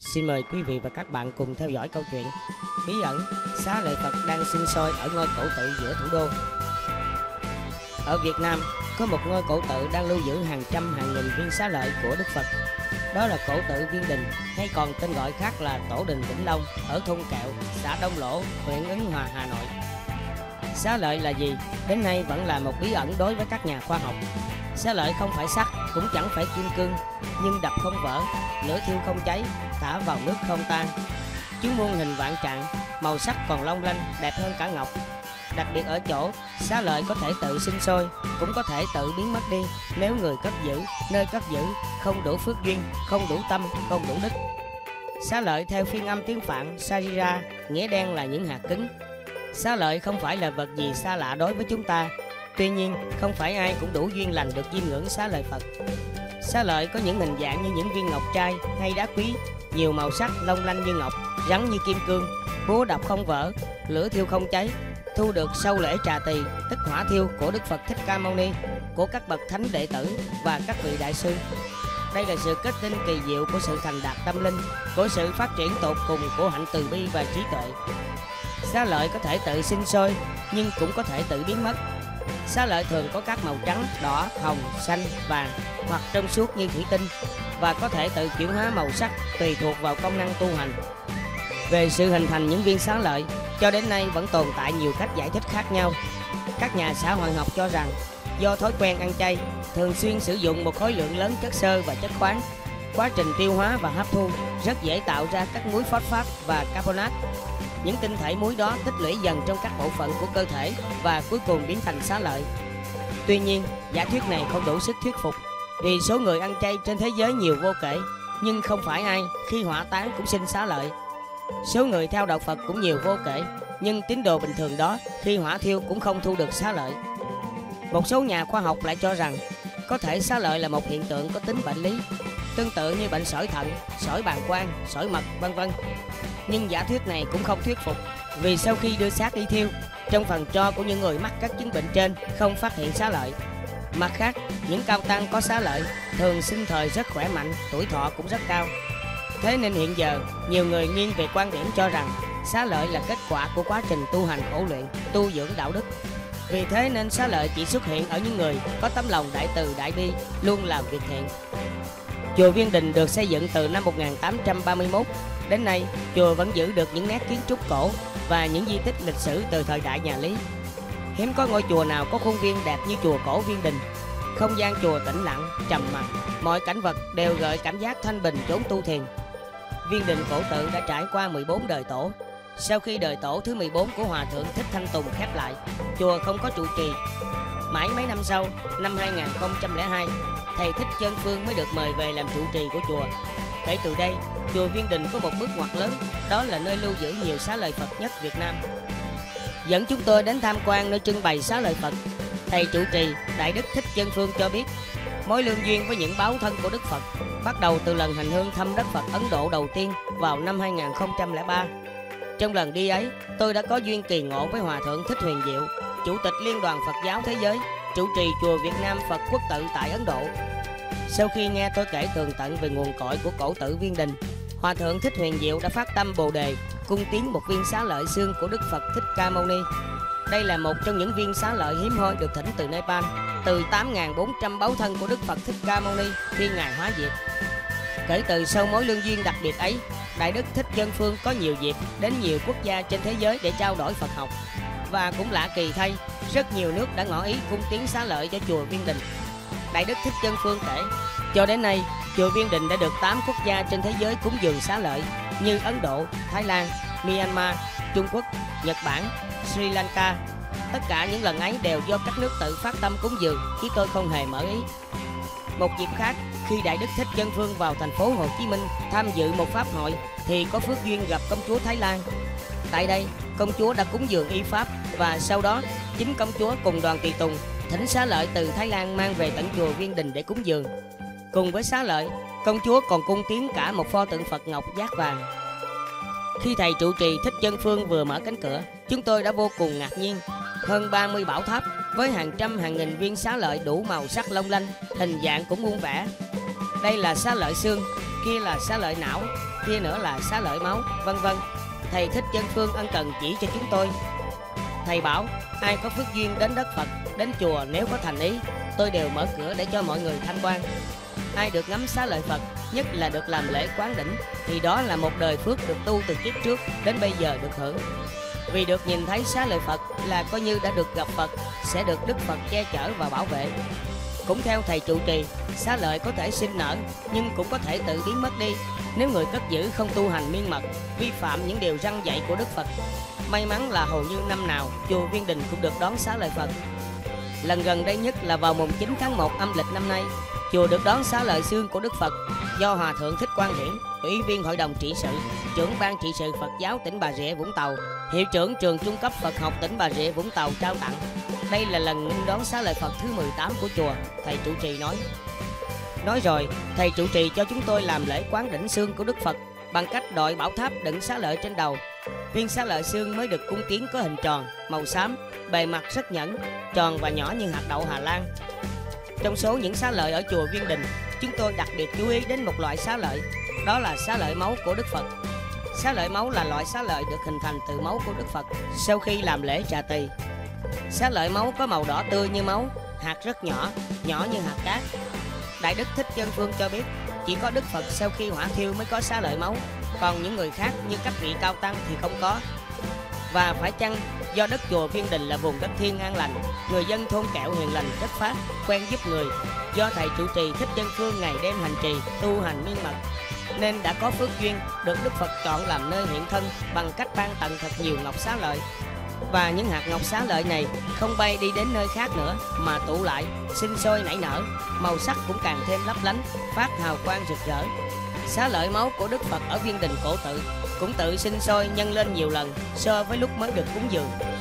Xin mời quý vị và các bạn cùng theo dõi câu chuyện bí ẩn Xá Lợi Phật đang sinh sôi ở ngôi cổ tự giữa thủ đô. Ở Việt Nam có một ngôi cổ tự đang lưu giữ hàng trăm hàng nghìn viên xá lợi của Đức Phật. Đó là cổ tự Viên Đình, hay còn tên gọi khác là Tổ Đình Vĩnh Long, ở thôn Kẹo, xã Đông Lỗ, huyện Ứng Hòa, Hà Nội. Xá lợi là gì? Đến nay vẫn là một bí ẩn đối với các nhà khoa học. Xá lợi không phải sắt, cũng chẳng phải kim cương, nhưng đập không vỡ, lửa thiêu không cháy, thả vào nước không tan. Chúng muôn hình vạn trạng, màu sắc còn long lanh, đẹp hơn cả ngọc. Đặc biệt ở chỗ, xá lợi có thể tự sinh sôi, cũng có thể tự biến mất đi nếu người cất giữ, nơi cất giữ không đủ phước duyên, không đủ tâm, không đủ đức. Xá lợi theo phiên âm tiếng Phạn, sarira, nghĩa đen là những hạt cứng. Xá lợi không phải là vật gì xa lạ đối với chúng ta. Tuy nhiên, không phải ai cũng đủ duyên lành được chiêm ngưỡng xá lợi Phật. Xá lợi có những hình dạng như những viên ngọc trai hay đá quý, nhiều màu sắc long lanh như ngọc, rắn như kim cương, búa đập không vỡ, lửa thiêu không cháy, thu được sau lễ trà tỳ, tức hỏa thiêu của Đức Phật Thích Ca Mâu Ni, của các bậc thánh đệ tử và các vị đại sư. Đây là sự kết tinh kỳ diệu của sự thành đạt tâm linh, của sự phát triển tột cùng của hạnh từ bi và trí tuệ. Xá lợi có thể tự sinh sôi, nhưng cũng có thể tự biến mất. Xá lợi thường có các màu trắng, đỏ, hồng, xanh, vàng hoặc trong suốt như thủy tinh, và có thể tự chuyển hóa màu sắc tùy thuộc vào công năng tu hành. Về sự hình thành những viên xá lợi, cho đến nay vẫn tồn tại nhiều cách giải thích khác nhau. Các nhà xã hội học cho rằng do thói quen ăn chay, thường xuyên sử dụng một khối lượng lớn chất xơ và chất khoáng, quá trình tiêu hóa và hấp thu rất dễ tạo ra các muối phốt phát và carbonat. Những tinh thể muối đó tích lũy dần trong các bộ phận của cơ thể và cuối cùng biến thành xá lợi. Tuy nhiên, giả thuyết này không đủ sức thuyết phục, vì số người ăn chay trên thế giới nhiều vô kể, nhưng không phải ai khi hỏa táng cũng sinh xá lợi. Số người theo đạo Phật cũng nhiều vô kể, nhưng tín đồ bình thường đó khi hỏa thiêu cũng không thu được xá lợi. Một số nhà khoa học lại cho rằng có thể xá lợi là một hiện tượng có tính bệnh lý, tương tự như bệnh sỏi thận, sỏi bàng quang, sỏi mật, vân vân. Nhưng giả thuyết này cũng không thuyết phục, vì sau khi đưa xác đi thiêu, trong phần tro của những người mắc các chứng bệnh trên không phát hiện xá lợi. Mặt khác, những cao tăng có xá lợi thường sinh thời rất khỏe mạnh, tuổi thọ cũng rất cao. Thế nên hiện giờ, nhiều người nghiêng về quan điểm cho rằng xá lợi là kết quả của quá trình tu hành khổ luyện, tu dưỡng đạo đức. Vì thế nên xá lợi chỉ xuất hiện ở những người có tấm lòng đại từ đại bi, luôn làm việc thiện. Chùa Viên Đình được xây dựng từ năm 1831. Đến nay, chùa vẫn giữ được những nét kiến trúc cổ và những di tích lịch sử từ thời đại nhà Lý. Hiếm có ngôi chùa nào có khuôn viên đẹp như chùa cổ Viên Đình. Không gian chùa tĩnh lặng, trầm mặc, mọi cảnh vật đều gợi cảm giác thanh bình chốn tu thiền. Viên Đình cổ tự đã trải qua 14 đời tổ. Sau khi đời tổ thứ 14 của Hòa Thượng Thích Thanh Tùng khép lại, chùa không có trụ trì. Mãi mấy năm sau, năm 2002, thầy Thích Chân Phương mới được mời về làm trụ trì của chùa. Kể từ đây, chùa Viên Đình có một bước ngoặt lớn, đó là nơi lưu giữ nhiều xá lợi Phật nhất Việt Nam. Dẫn chúng tôi đến tham quan nơi trưng bày xá lợi Phật, thầy trụ trì Đại Đức Thích Chân Phương cho biết, mối lương duyên với những báo thân của Đức Phật bắt đầu từ lần hành hương thăm đất Phật Ấn Độ đầu tiên vào năm 2003. Trong lần đi ấy, tôi đã có duyên kỳ ngộ với Hòa Thượng Thích Huyền Diệu, Chủ tịch Liên đoàn Phật giáo Thế giới, trụ trì chùa Việt Nam Phật Quốc tự tại Ấn Độ. Sau khi nghe tôi kể tường tận về nguồn cội của cổ tự Viên Đình, Hòa Thượng Thích Huyền Diệu đã phát tâm Bồ Đề, cung tiến một viên xá lợi xương của Đức Phật Thích Ca Mâu Ni. Đây là một trong những viên xá lợi hiếm hoi được thỉnh từ Nepal, từ 8.400 báu thân của Đức Phật Thích Ca Mâu Ni khi Ngài hóa diệt. Kể từ sau mối lương duyên đặc biệt ấy, Đại Đức Thích Chân Phương có nhiều dịp đến nhiều quốc gia trên thế giới để trao đổi Phật học. Và cũng lạ kỳ thay, rất nhiều nước đã ngỏ ý cung tiến xá lợi cho chùa Viên Đình. Đại Đức Thích Chân Phương kể, cho đến nay, chùa Viên Đình đã được 8 quốc gia trên thế giới cúng dường xá lợi như Ấn Độ, Thái Lan, Myanmar, Trung Quốc, Nhật Bản, Sri Lanka. Tất cả những lần ấy đều do các nước tự phát tâm cúng dường, chứ tôi không hề mở ý. Một dịp khác, khi Đại Đức Thích Chân Phương vào thành phố Hồ Chí Minh tham dự một pháp hội thì có phước duyên gặp công chúa Thái Lan. Tại đây, công chúa đã cúng dường y Pháp và sau đó chính công chúa cùng đoàn tùy tùng thỉnh xá lợi từ Thái Lan mang về tận chùa Viên Đình để cúng dường. Cùng với xá lợi, công chúa còn cung tiến cả một pho tượng Phật ngọc giác vàng. Khi thầy trụ trì Thích Chân Phương vừa mở cánh cửa, chúng tôi đã vô cùng ngạc nhiên. Hơn 30 bảo tháp, với hàng trăm hàng nghìn viên xá lợi đủ màu sắc long lanh, hình dạng cũng muôn vẻ. Đây là xá lợi xương, kia là xá lợi não, kia nữa là xá lợi máu, vân vân. Thầy Thích Chân Phương ân cần chỉ cho chúng tôi. Thầy bảo ai có phước duyên đến đất Phật, đến chùa nếu có thành ý, tôi đều mở cửa để cho mọi người tham quan. Ai được ngắm xá lợi Phật, nhất là được làm lễ quán đỉnh, thì đó là một đời phước được tu từ kiếp trước đến bây giờ được hưởng. Vì được nhìn thấy xá lợi Phật là coi như đã được gặp Phật, sẽ được Đức Phật che chở và bảo vệ. Cũng theo thầy trụ trì, xá lợi có thể sinh nở nhưng cũng có thể tự biến mất đi nếu người cất giữ không tu hành miên mật, vi phạm những điều răn dạy của Đức Phật. May mắn là hầu như năm nào chùa Viên Đình cũng được đón xá lợi Phật. Lần gần đây nhất là vào mùng 9 tháng 1 âm lịch năm nay, chùa được đón xá lợi xương của Đức Phật do Hòa thượng Thích Quang Hiển, Ủy viên Hội đồng trị sự, trưởng ban trị sự Phật giáo tỉnh Bà Rịa Vũng Tàu, hiệu trưởng trường trung cấp Phật học tỉnh Bà Rịa Vũng Tàu trao tặng. Đây là lần đón xá lợi Phật thứ 18 của chùa, thầy trụ trì nói. Nói rồi, thầy trụ trì cho chúng tôi làm lễ quán đỉnh xương của Đức Phật bằng cách đội bảo tháp đựng xá lợi trên đầu. Viên xá lợi xương mới được cung kiến có hình tròn, màu xám, bề mặt rất nhẵn, tròn và nhỏ như hạt đậu Hà Lan. Trong số những xá lợi ở chùa Viên Đình, chúng tôi đặc biệt chú ý đến một loại xá lợi, đó là xá lợi máu của Đức Phật. Xá lợi máu là loại xá lợi được hình thành từ máu của Đức Phật sau khi làm lễ trà tỳ. Xá lợi máu có màu đỏ tươi như máu, hạt rất nhỏ, nhỏ như hạt cát. Đại đức Thích Chân Phương cho biết, chỉ có Đức Phật sau khi hỏa thiêu mới có xá lợi máu, còn những người khác như các vị cao tăng thì không có. Và phải chăng do đất chùa Viên Đình là vùng đất thiên an lành, người dân thôn Kẹo hiền lành chất phát, quen giúp người, do thầy trụ trì Thích Chân Phương ngày đêm hành trì, tu hành miên mật, nên đã có phước duyên được Đức Phật chọn làm nơi hiện thân bằng cách ban tặng thật nhiều ngọc xá lợi. Và những hạt ngọc xá lợi này không bay đi đến nơi khác nữa mà tụ lại, sinh sôi nảy nở, màu sắc cũng càng thêm lấp lánh, phát hào quang rực rỡ. Xá lợi máu của Đức Phật ở Viên Đình cổ tự cũng tự sinh sôi nhân lên nhiều lần so với lúc mới được cúng dường.